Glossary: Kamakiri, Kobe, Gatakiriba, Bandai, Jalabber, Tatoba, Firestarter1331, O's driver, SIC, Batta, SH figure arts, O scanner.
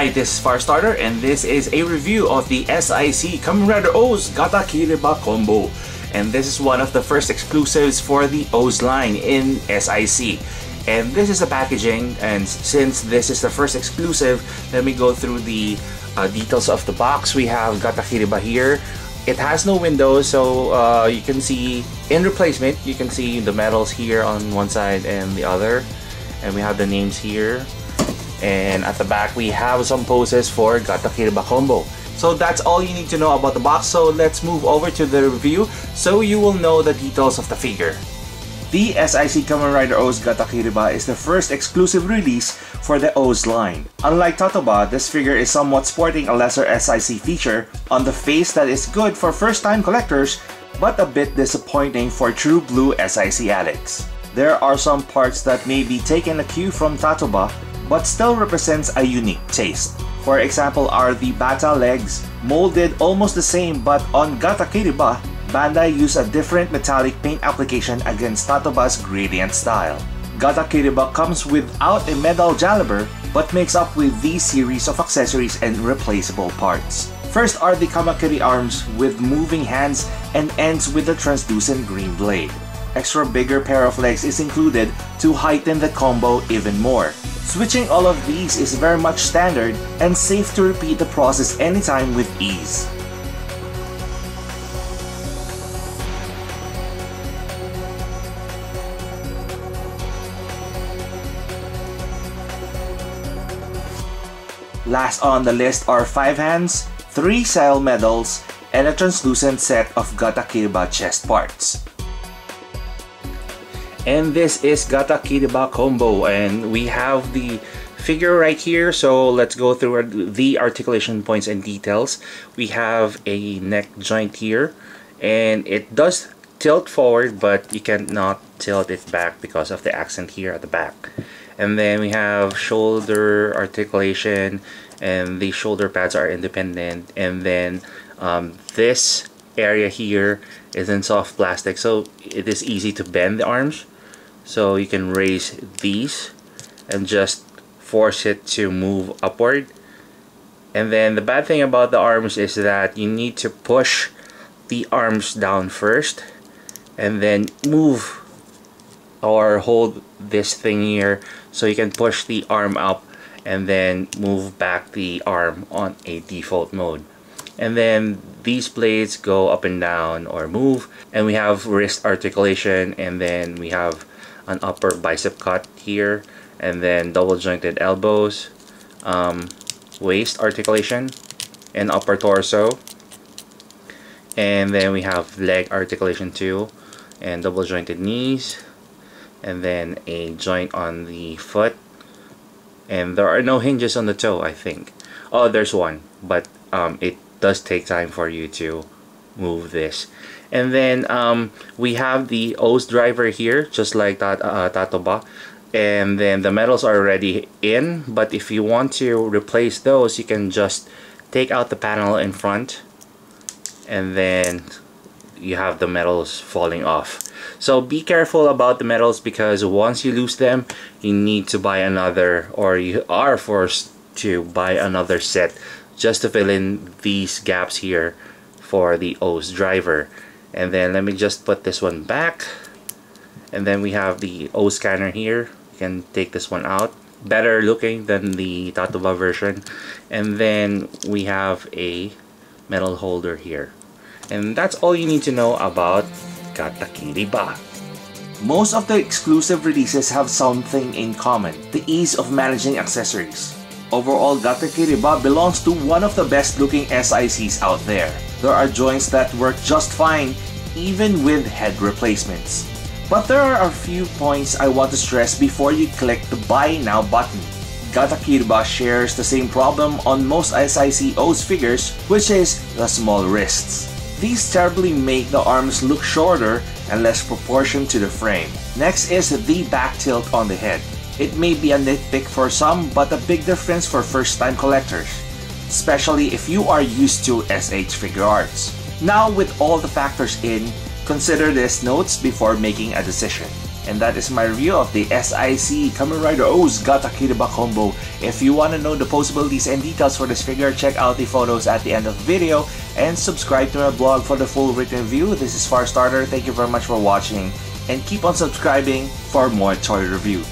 Hi, this is Firestarter, and this is a review of the SIC Kamen Rider OOO's Gatakiriba combo. And this is one of the first exclusives for the O's line in SIC. And this is the packaging, and since this is the first exclusive, let me go through the details of the box. We have Gatakiriba here. It has no windows, so you can see, in replacement, you can see the medals here on one side and the other. And we have the names here. And at the back, we have some poses for Gatakiriba combo. So that's all you need to know about the box, so let's move over to the review so you will know the details of the figure. The SIC Kamen Rider OOO's Gatakiriba is the first exclusive release for the O's line. Unlike Tatoba, this figure is somewhat sporting a lesser SIC feature on the face that is good for first-time collectors but a bit disappointing for true blue SIC addicts. There are some parts that may be taken a cue from Tatoba, but still represents a unique taste. For example are the Batta legs, molded almost the same, but on Gatakiriba, Bandai used a different metallic paint application against Tatoba's gradient style. Gatakiriba comes without a metal jalabber, but makes up with these series of accessories and replaceable parts. First are the Kamakiri arms with moving hands and ends with a translucent green blade. Extra bigger pair of legs is included to heighten the combo even more. Switching all of these is very much standard and safe to repeat the process anytime with ease. Last on the list are 5 hands, 3 sail medals, and a translucent set of Gatakiriba chest parts. And this is Gatakiriba combo, and we have the figure right here, so let's go through the articulation points and details. We have a neck joint here, and it does tilt forward, but you cannot tilt it back because of the accent here at the back. And then we have shoulder articulation, and the shoulder pads are independent, and then this area here is in soft plastic, so it is easy to bend the arms, so you can raise these and just force it to move upward. And then the bad thing about the arms is that you need to push the arms down first and then move or hold this thing here so you can push the arm up and then move back the arm on a default mode. And then these blades go up and down or move. And we have wrist articulation, and then we have an upper bicep cut here, and then double jointed elbows, waist articulation, and upper torso. And then we have leg articulation too, and double jointed knees, and then a joint on the foot. And there are no hinges on the toe, I think. Oh, there's one, but it does take time for you to move this. And then we have the O's driver here, just like that Tatoba, and then the medals are already in, but if you want to replace those, you can just take out the panel in front and then you have the medals falling off. So be careful about the medals, because once you lose them, you need to buy another, or you are forced to buy another set just to fill in these gaps here for the O's driver. And then let me just put this one back. And then we have the O scanner here. You can take this one out. Better looking than the Tatoba version. And then we have a metal holder here. And that's all you need to know about Gatakiriba. Most of the exclusive releases have something in common: the ease of managing accessories. Overall, Gatakiriba belongs to one of the best looking SICs out there. There are joints that work just fine, even with head replacements. But there are a few points I want to stress before you click the Buy Now button. Gatakiriba shares the same problem on most SIC O's figures, which is the small wrists. These terribly make the arms look shorter and less proportioned to the frame. Next is the back tilt on the head. It may be a nitpick for some, but a big difference for first-time collectors, especially if you are used to SH figure arts. Now, with all the factors in, consider these notes before making a decision. And that is my review of the SIC Kamen Rider OOO's Gatakiriba combo. If you want to know the possibilities and details for this figure, check out the photos at the end of the video and subscribe to my blog for the full written review. This is Firestarter, thank you very much for watching and keep on subscribing for more toy review.